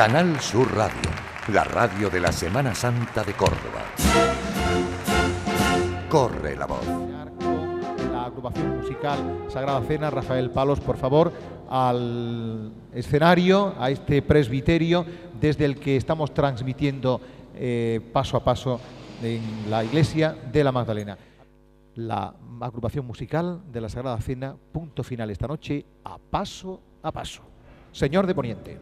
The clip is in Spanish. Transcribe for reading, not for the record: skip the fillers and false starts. Canal Sur Radio, la radio de la Semana Santa de Córdoba. Corre la voz. La agrupación musical Sagrada Cena, Rafael Palos, por favor, al escenario, a este presbiterio desde el que estamos transmitiendo paso a paso en la Iglesia de la Magdalena. La agrupación musical de la Sagrada Cena, punto final esta noche, a Paso a Paso. Señor de Poniente.